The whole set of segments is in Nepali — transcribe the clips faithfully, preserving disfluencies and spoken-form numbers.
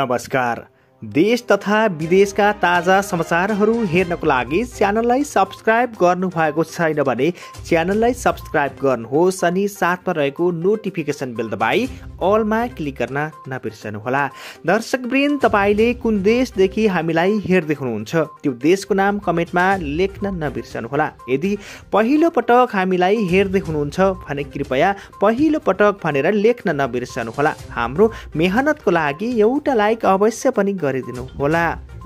नमस्कार। देश तथा विदेशका ताजा समाचारहरू हेर्नको लागि च्यानललाई सब्सक्राइब गर्नुभएको छैन भने च्यानललाई सब्सक्राइब गर्नुहोस् अनि साथमा रहेको नोटिफिकेसन बेल दबाई अलमा क्लिक गर्न नबिर्सनुहोला। दर्शकवृन्द, तपाईले कुन देशदेखि हामीलाई हेर्दै हुनुहुन्छ त्यो देशको नाम कमेन्टमा लेख्न नबिर्सनुहोला। यदि पहिलो पटक हामीलाई हेर्दै हुनुहुन्छ भने कृपया पहिलो पटक भनेर लेख्न नबिर्सनुहोला। हाम्रो मेहनतको लागि एउटा लाइक अवश्य पनि गरिदिनु होला।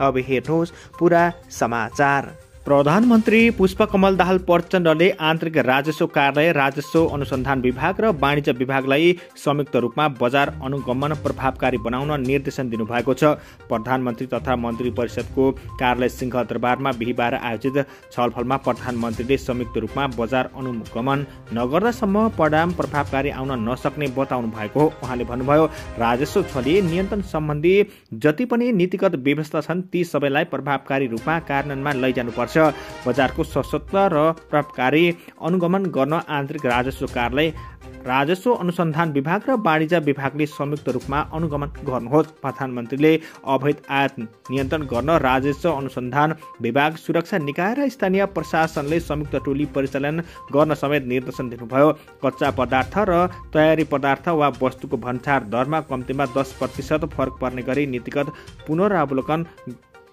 अब हेर्नुहोस् पूरा समाचार। प्रधानमन्त्री पुष्पकमल दाहाल प्रचण्डले आन्तरिक राजस्व कार्यालय, राजस्व अनुसन्धान विभाग र वाणिज्य विभागलाई संयुक्त रूपमा बजार अनुगमन प्रभावकारी बनाउन निर्देशन दिनुभएको छ। प्रधानमन्त्री तथा मन्त्री परिषदको कार्यालय सिंहदरबारमा बिहीबार आयोजित छलफलमा प्रधानमन्त्रीले संयुक्त रूपमा बजार अनुगमन नगर्दासम्म परिणाम प्रभावकारी आउन नसक्ने बताउनु भएको हो। उहाँले भन्नुभयो, राजस्व छली नियन्त्रण सम्बन्धी जति पनि नीतिगत व्यवस्था छन् ती सबैलाई प्रभावकारी रूपमा कार्यान्वयनमा लैजानुपर्छ। बजारको सशक्त र प्रभावकारी अनुगमन गर्न आन्तरिक राजस्व कार्यालय, राजस्व अनुसन्धान विभाग र वाणिज्य विभागले संयुक्त रूपमा अनुगमन गर्नुहोस्। प्रधानमन्त्रीले अवैध आयात नियन्त्रण गर्न राजस्व अनुसन्धान विभाग, सुरक्षा निकाय र स्थानीय प्रशासनले संयुक्त टोली परिचालन गर्न समेत निर्देशन दिनुभयो। कच्चा पदार्थ र तयारी पदार्थ वा वस्तुको भन्सार दरमा कम्तीमा दस प्रतिशत फरक पर्ने गरी नीतिगत पुनरावलोकन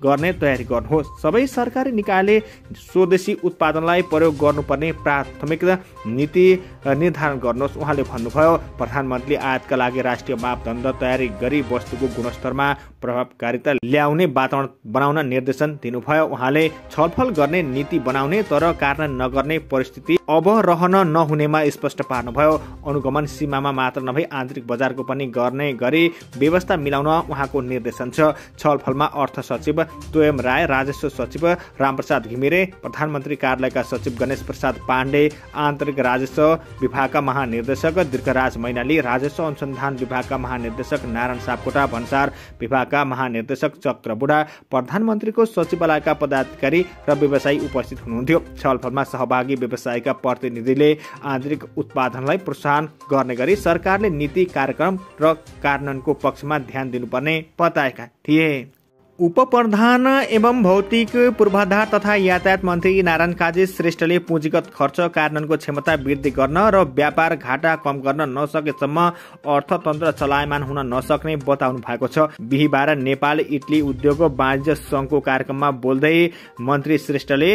गर्ने तयारी गर्नुहोस्। सबै सरकारी निकायले स्वदेशी उत्पादनलाई प्रयोग गर्नुपर्ने प्राथमिक नीति निर्धारण गर्नुहोस्। उहाँले भन्नुभयो, प्रधानमन्त्रीले आयातका लागि राष्ट्रिय मापदण्ड तयारी गरी वस्तुको गुणस्तरमा प्रभावकारिता ल्याउने वातावरण बनाउन निर्देशन दिनुभयो। उहाँले छलफल गर्ने, नीति बनाउने तर कार्यान्वयन नगर्ने परिस्थिति अब रहन नहुनेमा स्पष्ट पार्नुभयो। अनुगमन सीमामा मात्र नभई आन्तरिक बजारको पनि गर्ने गरी व्यवस्था मिलाउन उहाँको निर्देशन छ। छलफलमा अर्थ सचिव एम राय, राजस्व सचिव रामप्रसाद घिमिरे, प्रधानमन्त्री कार्यालयका सचिव गणेश प्रसाद पांडे, आन्तरिक राजस्व विभागका महानिर्देशक दीर्घराज मैनाली, राजस्व अनुसन्धान विभागका महानिर्देशक नारायण सापकोटा, भन्सार विभागका महानिर्देशक चक्रबुडा, प्रधानमन्त्रीको सचिवालयका पदाधिकारी र व्यवसायी उपस्थित हुनुहुन्थ्यो। छलफलमा सहभागी व्यवसायका प्रतिनिधिले आन्तरिक उत्पादनलाई प्रोत्साहन गर्ने गरी सरकारले नीति, कार्यक्रम र कार्यान्वयनको पक्षमा ध्यान दिनुपर्ने बताएका थिए। उपप्रधान एवं भौतिक पूर्वाधार तथा यातायात मन्त्री नारायण काजी श्रेष्ठले पुँजीगत खर्च कार्यान्वयनको क्षमता वृद्धि गर्न र व्यापार घाटा कम गर्न नसकेसम्म अर्थतन्त्र चलायमान हुन नसक्ने बताउनु भएको छ। बिहीबार नेपाल इटली उद्योग वाणिज्य संघको कार्यक्रममा बोल्दै मन्त्री श्रेष्ठले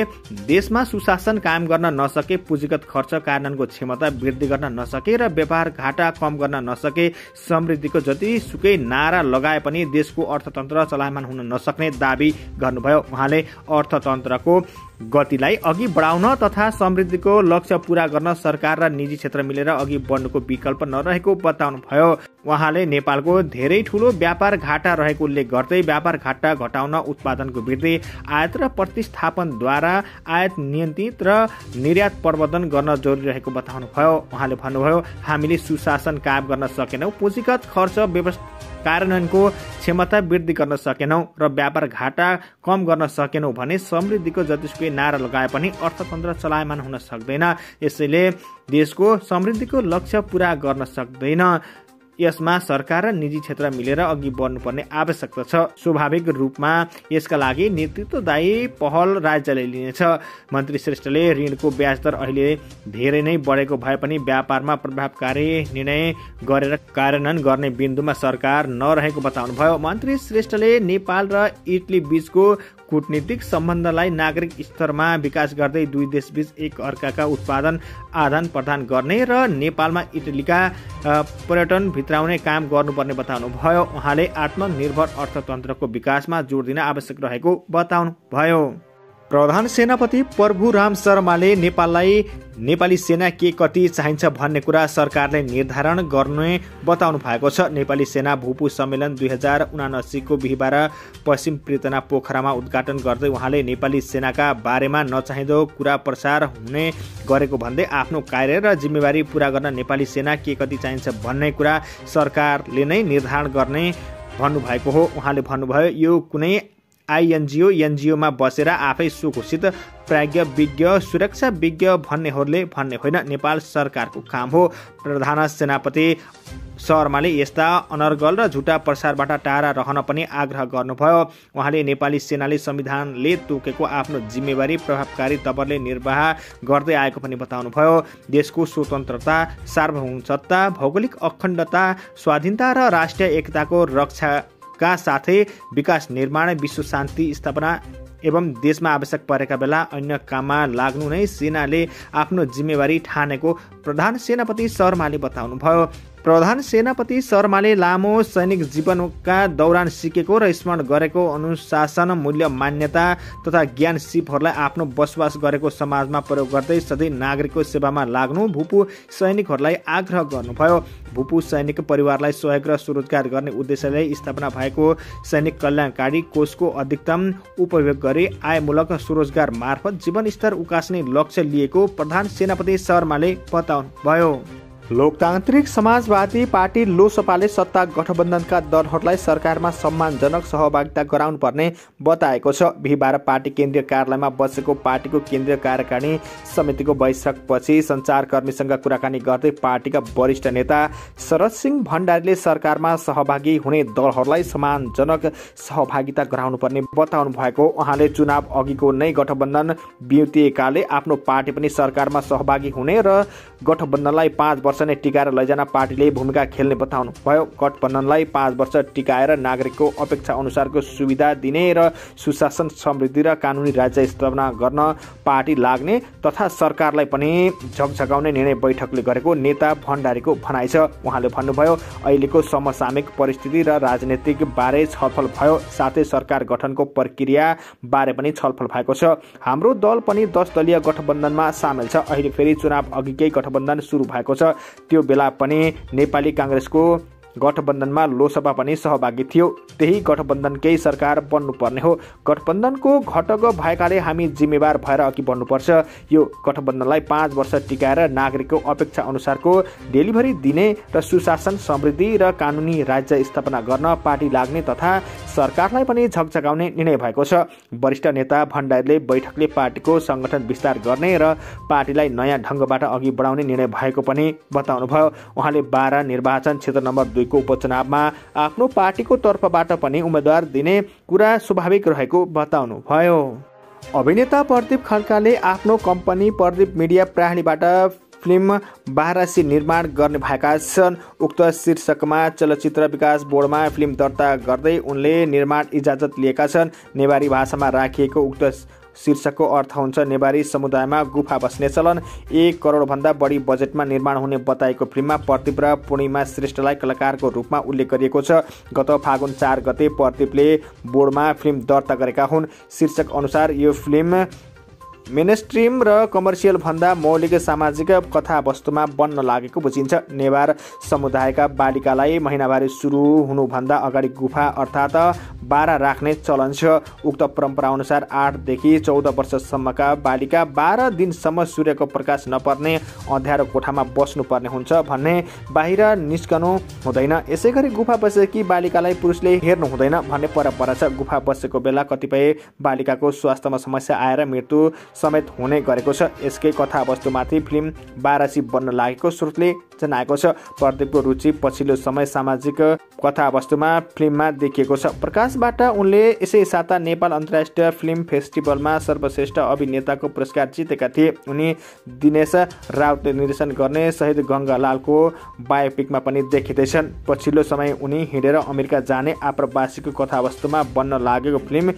देशमा सुशासन कायम गर्न नसके, पुँजीगत खर्च कार्यान्वयनको क्षमता वृद्धि गर्न नसके र व्यापार घाटा कम गर्न नसके समृद्धिको जतिसुकै नारा लगाए पनि देशको अर्थतन्त्र चलायमान हुन नसक्ने दाबी गर्नुभयो। उहाँले अर्थतन्त्रको गतिलाई अघि बढाउन तथा समृद्धिको लक्ष्य पूरा गर्न सरकार र निजी क्षेत्र मिलेर अघि बढ्नुको विकल्प नरहेको बताउनुभयो। उहाँले नेपालको धेरै ठूलो व्यापार घाटा रहेको उल्लेख गर्दै व्यापार घाटा घटाउन उत्पादनको वृद्धि, आयात र प्रतिस्थापनद्वारा आयात नियन्त्रित र निर्यात प्रवर्धन गर्न जरुरी रहेको बताउनुभयो। उहाँले भन्नुभयो, हामीले सुशासन कायम गर्न सकेनौँ, पुँजीगत खर्च व्यवस्था कार्यान्वयनको क्षमता वृद्धि गर्न सकेनौँ र व्यापार घाटा कम गर्न सकेनौँ भने समृद्धिको जतिसुकै नारा लगाए पनि अर्थतन्त्र चलायमान हुन सक्दैन। यसैले देशको समृद्धिको लक्ष्य पूरा गर्न सक्दैन। यसमा सरकार र निजी क्षेत्र मिलेर अघि बढ्नुपर्ने आवश्यकता छ। स्वाभाविक रूपमा यसका लागि नेतृत्वदायी पहल राज्यले लिनेछ। मन्त्री श्रेष्ठले ऋणको ब्याज दर अहिले धेरै नै बढेको भए पनि व्यापारमा प्रभावकारी निर्णय गरेर कार्यान्वयन गर्ने बिन्दुमा सरकार नरहेको बताउनुभयो। मन्त्री श्रेष्ठले नेपाल र इटली बीचको कूटनीतिक सम्बन्धलाई नागरिक स्तरमा विकास गर्दै दुई देशबीच एक अर्काका उत्पादन आदान प्रदान गर्ने र नेपालमा इटलीका पर्यटन भित्राउने काम गर्नुपर्ने बताउनुभयो। उहाँले आत्मनिर्भर अर्थतन्त्रको विकासमा जोड दिन आवश्यक रहेको बताउनुभयो। प्रधान सेनापति प्रभुराम शर्माले नेपाललाई नेपाली सेना के कति चाहिन्छ भन्ने कुरा सरकारले निर्धारण गर्ने बताउनु भएको छ। नेपाली सेना भूपू सम्मेलन दुई हजार उनासीको बिहीबार पश्चिम प्रितना पोखरामा उद्घाटन गर्दै उहाँले नेपाली सेनाका बारेमा नचाहिँदो कुरा प्रसार हुने गरेको भन्दै आफ्नो कार्य र जिम्मेवारी पूरा गर्न नेपाली सेना के कति चाहिन्छ भन्ने कुरा सरकारले नै निर्धारण गर्ने भन्नुभएको हो। उहाँले भन्नुभयो, यो कुनै आइएनजिओ एनजिओमा बसेर आफै सुघोषित प्राज्ञ विज्ञ सुरक्षा विज्ञ भन्नेहरूले भन्ने होइन, नेपाल सरकारको काम हो। प्रधान सेनापति शर्माले यस्ता अनर्गल र झुटा प्रसारबाट टाढा रहन पनि आग्रह गर्नुभयो। उहाँले नेपाली सेनाले संविधानले तोकेको आफ्नो जिम्मेवारी प्रभावकारी तवरले निर्वाह गर्दै आएको पनि बताउनुभयो। देशको स्वतन्त्रता, सार्वभौमसत्ता, भौगोलिक अखण्डता, स्वाधीनता र राष्ट्रिय एकताको रक्षाका साथै विकास निर्माण, विश्व शान्ति स्थापना एवं देशमा आवश्यक परेका बेला अन्य काममा लाग्नु नै सेनाले आफ्नो जिम्मेवारी ठानेको प्रधान सेनापति शर्माले बताउनुभयो। प्रधान सेनापति शर्माले लामो सैनिक जीवनका दौरान सिकेको र स्मरण गरेको अनुशासन मूल्य, मान्यता तथा ज्ञान सिपहरूलाई आफ्नो बसोबास गरेको समाजमा प्रयोग गर्दै सधैँ नागरिकको सेवामा लाग्नु भूपू सैनिकहरूलाई आग्रह गर्नुभयो। भूपू सैनिक परिवारलाई सहयोग र स्वरोजगार गर्ने उद्देश्यले स्थापना भएको सैनिक कल्याणकारी कोषको अधिकतम उपयोग गरी आयमूलक स्वरोजगार मार्फत जीवनस्तर उकास्ने लक्ष्य लिएको प्रधान सेनापति शर्माले बताउनुभयो। लोकतान्त्रिक समाजवादी पार्टी लोसपाले सत्ता गठबन्धनका दलहरूलाई सरकारमा सम्मानजनक सहभागिता गराउनु पर्ने बताएको छ। बिहिबार पार्टी केन्द्रीय कार्यालयमा बसेको पार्टीको केन्द्रीय कार्यकारिणी समितिको बैठकपछि सञ्चारकर्मीसँग कुराकानी गर्दै पार्टीका वरिष्ठ नेता शरद सिंह भण्डारीले सरकारमा सहभागी हुने दलहरूलाई सम्मानजनक सहभागिता गराउनु पर्ने बताउनु भएको। उहाँले चुनाव अघिको नै गठबन्धन बिउतिएकाले आफ्नो पार्टी पनि सरकारमा सहभागी हुने र गठबन्धनलाई पाँच वर्ष नै टिकाएर लैजान पार्टीले भूमिका खेल्ने बताउनु भयो। गठबन्धनलाई पाँच वर्ष टिकाएर नागरिकको अपेक्षा अनुसारको सुविधा दिने र सुशासन, समृद्धि र कानुनी राज्य स्थापना गर्न पार्टी लाग्ने तथा सरकारलाई पनि झकझकाउने निर्णय बैठकले गरेको नेता भण्डारीको भनाइ छ। उहाँले भन्नुभयो, अहिलेको समसामयिक परिस्थिति र राजनीतिक बारे छलफल भयो, साथै सरकार गठनको प्रक्रिया बारे पनि छलफल भएको छ। हाम्रो दल पनि दस दलीय गठबन्धनमा सामेल छ। अहिले फेरि चुनाव अघिकै गठबन्धन सुरु भएको छ। त्यो बेला पनि नेपाली काङ्ग्रेसको गठबन्धनमा लोसपा पनि सहभागी थियो। त्यही गठबन्धनकै सरकार बन्नुपर्ने हो। गठबन्धनको घटक भएकाले हामी जिम्मेवार भएर अघि बढ्नुपर्छ। यो गठबन्धनलाई पाँच वर्ष टिकाएर नागरिकको अपेक्षा अनुसारको डेलिभरी दिने र सुशासन, समृद्धि र कानुनी राज्य स्थापना गर्न पार्टी लाग्ने तथा सरकारलाई पनि झकझकाउने निर्णय भएको छ। वरिष्ठ नेता भण्डारीले बैठकले पार्टीको सङ्गठन विस्तार गर्ने र पार्टीलाई नयाँ ढङ्गबाट अघि बढाउने निर्णय भएको पनि बताउनुभयो। उहाँले बाह्र निर्वाचन क्षेत्र नम्बर दुई को उपचुनावमा आफ्नो पार्टीको तर्फबाट पनि उम्मेद्वार दिने कुरा स्वाभाविक रहेको बताउनुभयो। अभिनेता प्रदीप खड्काले आफ्नो कम्पनी प्रदीप मीडिया प्रणालीबाट फिल्म बारासी निर्माण गर्ने भएका छन्। उक्त शीर्षकमा चलचित्र विकास बोर्डमा फिल्म दर्ता गर्दै उनले निर्माण इजाजत लिएका छन्। नेवारी भाषामा राखिएको उक्त शीर्षकको अर्थ हुन्छ नेवारी समुदायमा गुफा बस्ने चलन। एक करोडभन्दा बढी बजेटमा निर्माण हुने बताएको फिल्ममा प्रदीप र पुनिमा श्रेष्ठलाई कलाकारको रूपमा उल्लेख गरिएको छ। गत फागुन चार गते प्रदीपले बोर्डमा फिल्म दर्ता गरेका हुन्। शीर्षक अनुसार यो फिल्म मेनस्ट्रिम र कमर्सियल भन्दा मौलिक सामाजिक कथावस्तुमा बन्न लागेको बुझिन्छ। नेवार समुदायका बालिकालाई महिनावारी सुरु हुनुभन्दा अगाडि गुफा अर्थात् बारा राख्ने चलन छ। उक्त परम्परा अनुसार आठदेखि चौध वर्षसम्मका बालिका बाह्र दिनसम्म सूर्यको प्रकाश नपर्ने अँध्यारो कोठामा बस्नुपर्ने हुन्छ भन्ने, बाहिर निस्कनु हुँदैन, यसै गरी गुफा बसेकी बालिकालाई पुरुषले हेर्नु हुँदैन भन्ने परम्परा छ। गुफा बसेको बेला कतिपय बालिकाको स्वास्थ्यमा समस्या आएर मृत्यु समेत हुने गरेको छ। यसकै कथावस्तुमाथि फिल्म बारासी बन्न लागेको स्रोतले जनाएको छ। प्रदीपको रुचि पछिल्लो समय सामाजिक कथावस्तुमा फिल्ममा देखिएको छ। प्रकाशबाट उनले यसै साता नेपाल अन्तर्राष्ट्रिय फिल्म फेस्टिभलमा सर्वश्रेष्ठ अभिनेताको पुरस्कार जितेका थिए। उनी दिनेश रावतले निर्देशन गर्ने शहीद गङ्गालालको बायोपिकमा पनि देखिँदैछन्। पछिल्लो समय उनी हिँडेर अमेरिका जाने आप्रवासीको कथावस्तुमा बन्न लागेको फिल्म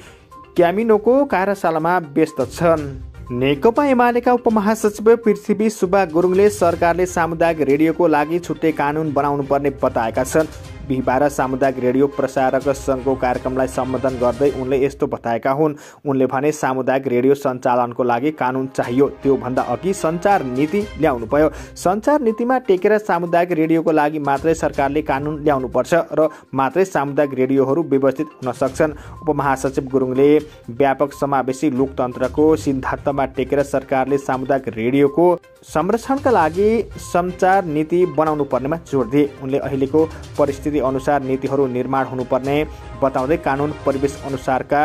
क्यामिनोको कार्यशालामा व्यस्त छन्। नेकपा एमालेका उपमहासचिव पृथ्वीबी सुब्बा गुरुङले सरकारले सामुदायिक रेडियोको लागि छुट्टै कानुन बनाउनुपर्ने बताएका छन्। बिहिबार सामुदायिक रेडियो प्रसारक संघको कार्यक्रमलाई सम्बोधन गर्दै उनले यस्तो बताएका हुन्। उनले भने सामुदायिक रेडियो सञ्चालनको लागि कानुन चाहियो। त्योभन्दा अघि सञ्चार नीति ल्याउनु पर्यो। सञ्चार नीतिमा टेकेर सामुदायिक रेडियोको लागि मात्रै सरकारले कानुन ल्याउनुपर्छ र मात्रै सामुदायिक रेडियोहरू व्यवस्थित हुन सक्छन्। उपमहासचिव गुरुङले व्यापक समावेशी लोकतन्त्रको सिद्धान्तमा टेकेर सरकारले सामुदायिक रेडियोको संरक्षणका लागि सञ्चार नीति बनाउनु पर्नेमा जोड दिए। उनले अहिलेको परिस्थिति अनुसार नीतिहरू निर्माण हुनुपर्ने बताउँदै कानुन परिवेश अनुसारका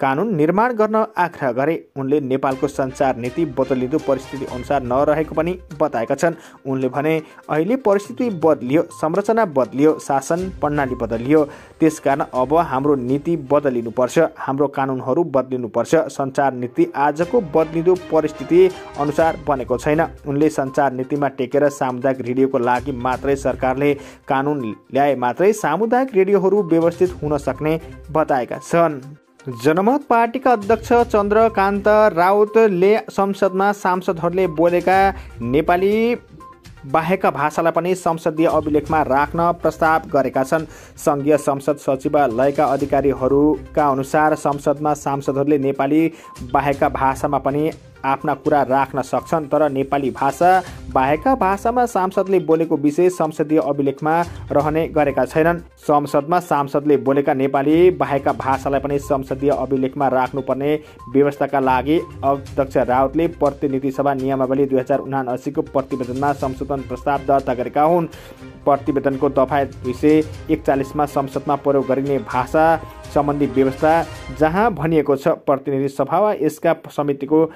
कानून निर्माण गर्न आग्रह गरे। उनले नेपालको संचार नीति बदलिँदो परिस्थिति अनुसार नरहेको पनि बताएका छन्। उनले भने अहिले परिस्थिति बदलियो, संरचना बदलियो, शासन प्रणाली बदलियो, त्यसकारण अब हाम्रो नीति बदलिनुपर्छ, हाम्रो कानुनहरू बदलिनुपर्छ। संचार नीति आजको बदलिँदो परिस्थिति अनुसार बनेको छैन। उनले संचार नीतिमा टेकेर सामुदायिक रेडियोको लागि मात्रै सरकारले कानुन ल्याए मात्रै सामुदायिक रेडियोहरू व्यवस्थित हुन सक्ने बताएका छन्। जनमत पार्टीका अध्यक्ष चन्द्रकान्त राउतले संसदमा सांसदहरूले बोलेका नेपाली बाहेकका भाषालाई पनि संसदीय अभिलेखमा राख्न प्रस्ताव गरेका छन्। संघीय संसद सचिवालयका अधिकारीहरूका अनुसार संसदमा सांसदहरूले नेपाली बाहेकका भाषामा पनि आफ्ना कुरा राख्न सक्छन्, तर नेपाली भाषा बाहेकका भाषामा सांसदले बोलेको विषय संसदीय अभिलेखमा रहने गरेका छैनन्। संसदमा सांसदले बोलेका नेपाली बाहेकका भाषालाई पनि संसदीय अभिलेखमा राख्नुपर्ने व्यवस्थाका लागि अध्यक्ष राउतले प्रतिनिधि सभा नियमावली दुई हजार उनासीको प्रतिवेदनमा संशोधन प्रस्ताव दर्ता गरेका हुन्। प्रतिवेदनको दफा दुई सय एकचालिसमा संसदमा प्रयोग गरिने भाषा सम्बन्धी व्यवस्था जहाँ भनिएको छ प्रतिनिधि सभा वा यसका समितिको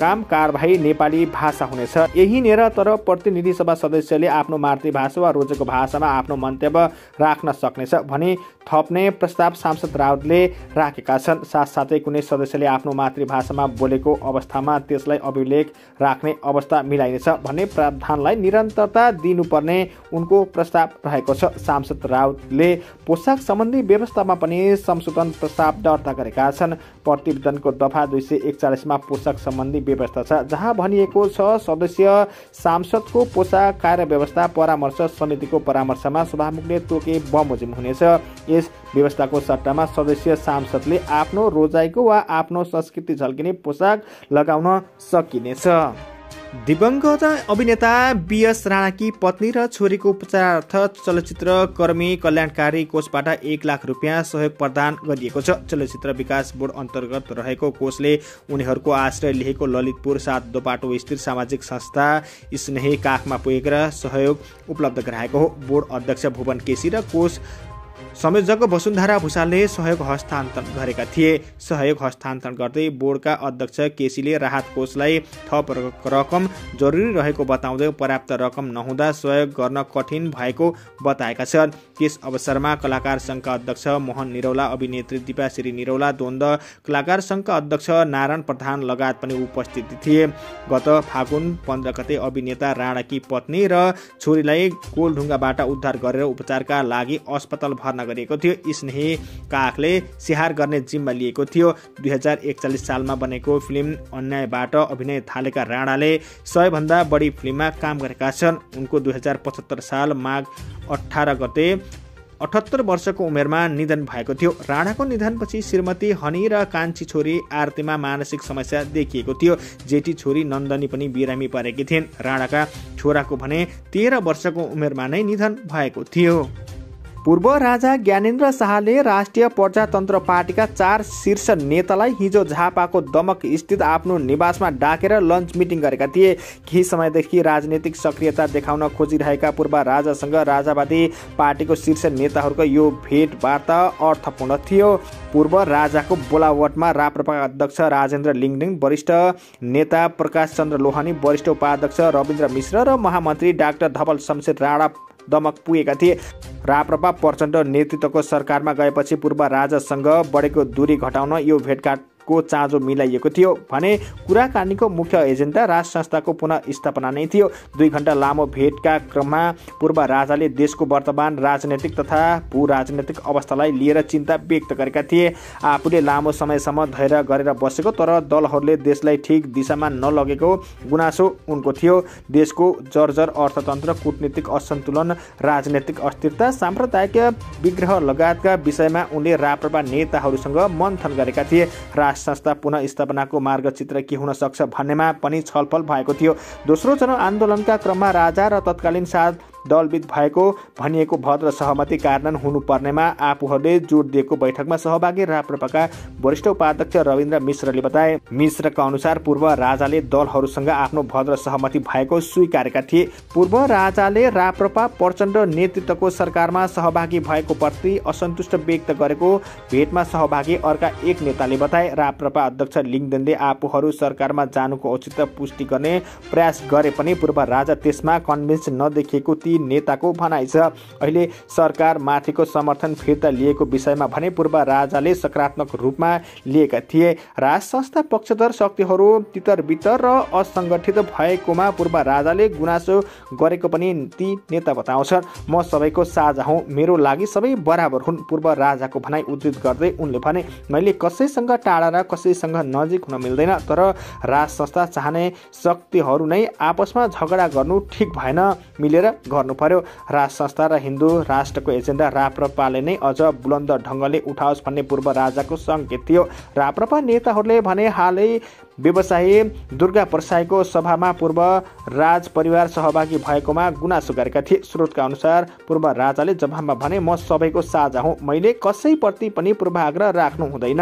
काम कारबाही नेपाली भाषा हुनेछ। यही नेर तर प्रतिनिधि सभा सदस्यले आफ्नो मातृभाषा वा रोजेको भाषामा आफ्नो मन्तव्य राख्न सक्नेछ भनी थप्ने प्रस्ताव सांसद राउतले राखेका छन्। साथसाथै कुनै सदस्यले आफ्नो मातृभाषामा बोलेको अवस्थामा त्यसलाई अभिलेख राख्ने अवस्था मिलाइनेछ भन्ने प्रावधानलाई निरन्तरता दिनुपर्ने उनको प्रस्ताव रहेको छ। सांसद राउतले पोसाक सम्बन्धी व्यवस्थामा पनि संशोधन प्रस्ताव दर्ता गरेका छन्। प्रतिवेदनको दफा दुई सय एकचालिसमा पोसाक सम्बन्धी व्यवस्था छ जहाँ भनिएको छ सदस्य सांसदको पोसाक कार्य व्यवस्था परामर्श समितिको परामर्शमा सभामुखले तोके बमोजिम हुनेछ। यस व्यवस्थाको सट्टामा सदस्य सांसदले आफ्नो रोजाइको वा आफ्नो संस्कृति झल्किने पोसाक लगाउन सकिनेछ। दिवंगत अभिनेता बी एस राणाकी पत्नी र छोरीको उपचारार्थ चलचित्र कर्मी कल्याणकारी कोषबाट एक लाख रुपियाँ सहयोग प्रदान गरिएको छ। चलचित्र विकास बोर्ड अन्तर्गत रहेको कोषले उनीहरूको आश्रय लिएको ललितपुर सात दोपाटो स्थित सामाजिक संस्था स्नेही काखमा पुगेर सहयोग उपलब्ध गराएको हो। बोर्ड अध्यक्ष भुवन केसी र कोष संयोजक वसुन्धरा भुसालले सहयोग हस्तान्तरण गरेका थिए। सहयोग हस्तान्तरण गर्दै बोर्डका अध्यक्ष केसीले राहत कोषलाई थप रकम जरुरी रहेको बताउँदै पर्याप्त रकम नहुँदा सहयोग गर्न कठिन भएको बताएका छन्। त्यस अवसरमा कलाकार सङ्घका अध्यक्ष मोहन निरौला, अभिनेत्री दीपाश्री निरौला, द्वन्द्व कलाकार सङ्घका अध्यक्ष नारायण प्रधान लगायत पनि उपस्थित थिए। गत फागुन पन्ध्र गते अभिनेता राणाकी पत्नी र छोरीलाई कोलढुङ्गाबाट उद्धार गरेर उपचारका लागि अस्पताल भर्ना गरिएको थियो। स्नेही काखले स्याहार गर्ने जिम्मा लिएको थियो। दुई हजार एकचालिस सालमा बनेको फिल्म अन्यायबाट अभिनय थालेका राणाले सयभन्दा बढी फिल्ममा काम गरेका छन्। उनको दुई हजार पचहत्तर साल माघ अठार गते अठहत्तर वर्षको उमेरमा निधन भएको थियो। राणाको निधनपछि श्रीमती हनी र कान्छी छोरी आरतीमा मानसिक समस्या देखिएको थियो। जेठी छोरी नन्दनी पनि बिरामी परेकी थिइन्। राणाका छोराको भने तेह्र वर्षको उमेरमा नै निधन भएको थियो। पूर्व राजा ज्ञानेन्द्र शाहले राष्ट्रिय प्रजातन्त्र पार्टीका चार शीर्ष नेतालाई हिजो झापाको दमक स्थित आफ्नो निवासमा डाकेर लन्च मिटिङ गरेका थिए। केही समयदेखि राजनीतिक सक्रियता देखाउन खोजिरहेका पूर्व राजासँग राजआवादी पार्टीको शीर्ष नेताहरूको यो भेटवार्ता अर्थपूर्ण थियो। पूर्व राजाको बोलावटमा राप्रपा अध्यक्ष राजेन्द्र लिङलिङ, वरिष्ठ नेता प्रकाश चन्द्र लोहानी, वरिष्ठ उपाध्यक्ष रविन्द्र मिश्र र महामन्त्री डाक्टर धवल शमशेर राणा दमक पुगेका थिए। राप्रपा प्रचण्ड नेतृत्वको सरकारमा गएपछि पूर्व राजासँग बढेको दूरी घटाउन यो भेटघाटको चाँजो मिलाइएको थियो भने कुराकानीको मुख्य एजेन्डा राष्ट्र संस्थाको पुनर्स्थापना नै थियो। दुई घण्टा लामो भेटका क्रममा पूर्व राजाले देशको वर्तमान राजनैतिक तथा भूराजनैतिक अवस्थालाई लिएर चिन्ता व्यक्त गरेका थिए। आफूले लामो समयसम्म धैर्य गरेर बसेको तर दलहरूले देशलाई ठिक दिशामा नलगेको गुनासो उनको थियो। देशको जर्जर अर्थतन्त्र, कूटनीतिक असन्तुलन, राजनैतिक अस्थिरता, साम्प्रदायिक विग्रह लगायतका विषयमा उनले राप्रपा नेताहरूसँग मन्थन गरेका थिए। राष्ट्र संस्था पुनर्स्थापनाको मार्गचित्र के हुन सक्छ भन्नेमा पनि छलफल भएको थियो। दोस्रो जनआन्दोलनका क्रममा राजा र तत्कालीन साथ दलबीच भएको भनिएको भद्र सहमति कार्यान्वयन हुनुपर्नेमा आफूहरूले जोड दिएको बैठकमा सहभागी राप्रपाका वरिष्ठ उपाध्यक्ष रविन्द्र मिश्रले बताए। मिश्रका अनुसार पूर्व राजाले दलहरूसँग आफ्नो भद्र सहमति भएको स्वीकारेका थिए। पूर्व राजाले राप्रपा प्रचण्ड नेतृत्वको सरकारमा सहभागी भएको प्रति असन्तुष्ट व्यक्त गरेको भेटमा सहभागी अर्का एक नेताले बताए। राप्रपा अध्यक्ष लिङदेनले आफूहरू सरकारमा जानुको औचित्य पुष्टि गर्ने प्रयास गरे पनि पूर्व राजा त्यसमा कन्भिन्स नदेखिएको ती नेताको भनाइ छ। अहिले सरकार माथिको समर्थन फिर्ता लिएको विषयमा भने पूर्व राजाले सकारात्मक रूपमा लिएका थिए। राज संस्था पक्षधर शक्तिहरू तितरबितर र असङ्गठित भएकोमा पूर्व राजाले गुनासो गरेको पनि ती नेता बताउँछन्। म सबैको साझा हुँ, मेरो लागि सबै बराबर हुन्, पूर्व राजाको भनाइ उद्धृत गर्दै उनले भने मैले कसैसँग टाढा र कसैसँग नजिक हुन मिल्दैन, तर राज संस्था चाहने शक्तिहरू नै आपसमा झगडा गर्नु ठिक भएन, मिलेर गर्नु पर्यो। राज संस्था र हिन्दू राष्ट्रको एजेन्डा राप्रपाले नै अझ बुलन्द ढङ्गले उठाओस् भन्ने पूर्व राजाको सङ्केत थियो। राप्रपा नेताहरूले भने हालै व्यवसायी दुर्गा प्रसाईको सभामा पूर्व राज परिवार सहभागी भएकोमा गुनासो गरेका थिए। स्रोतका अनुसार पूर्व राजाले जवाफमा भने म सबैको साझा हुँ, मैले कसैप्रति पनि पूर्वाग्रह राख्नु हुँदैन।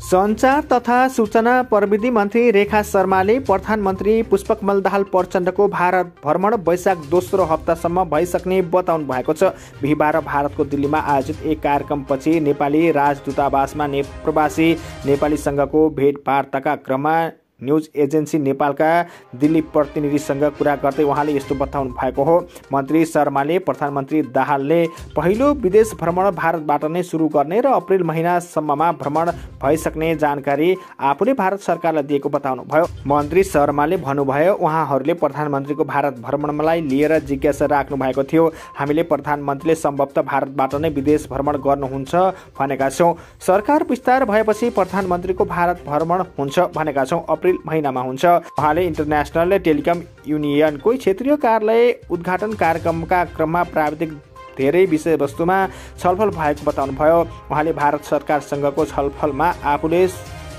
संचार तथा सूचना प्रविधि मन्त्री रेखा शर्माले प्रधानमन्त्री पुष्पकमल दाहाल प्रचण्डको भारत भ्रमण वैशाख दोस्रो हप्तासम्म भइसक्ने बताउनु भएको छ। बिहिबार भारतको दिल्लीमा आयोजित एक कार्यक्रमपछि नेपाली राजदूतावासमा ने प्रवासी नेपाली सङ्घको भेटवार्ताका क्रममा न्यूज एजेन्सी नेपालका दिल्ली प्रतिनिधिसँग कुरा गर्दै उहाँले यस्तो बताउनु भएको हो। मन्त्री शर्माले प्रधानमन्त्री दाहालले पहिलो विदेश भ्रमण भारतबाट नै सुरु गर्ने र अप्रेल महिनासम्ममा भ्रमण भइसक्ने जानकारी आफूले भारत सरकारलाई दिएको बताउनु भयो। मन्त्री शर्माले भन्नुभयो उहाँहरूले प्रधानमन्त्रीको भारत भ्रमणलाई लिएर जिज्ञासा राख्नु भएको थियो। हामीले प्रधानमन्त्रीले सम्भवतः भारतबाट नै विदेश भ्रमण गर्नुहुन्छ भनेका छौँ, सरकार विस्तार भएपछि प्रधानमन्त्रीको भारत भ्रमण हुन्छ भनेका छौँ, महिनामा हुन्छ। उहाँले इन्टरनेसनल टेलिकम युनियनको क्षेत्रीय कार्यालय उद्घाटन कार्यक्रमका क्रममा प्राविधिक धेरै विषयवस्तुमा छलफल भएको बताउनुभयो। उहाँले भारत सरकारसँगको छलफलमा आफूले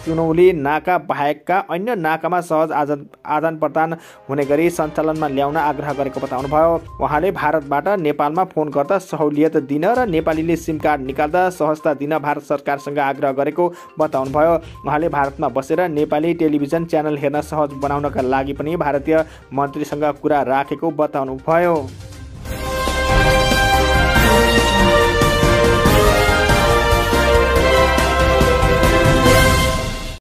चुनौली नाका बाहेकका अन्य नाकामा सहज आदान आदान प्रदान हुने गरी सञ्चालनमा ल्याउन आग्रह गरेको बताउनुभयो। उहाँले भारतबाट नेपालमा फोन गर्दा सहुलियत दिन र नेपालीले सिम कार्ड निकाल्दा सहजता दिन भारत सरकारसँग आग्रह गरेको बताउनुभयो। उहाँले भारतमा बसेर नेपाली टेलिभिजन च्यानल हेर्न सहज बनाउनका लागि पनि भारतीय मन्त्रीसँग कुरा राखेको बताउनुभयो।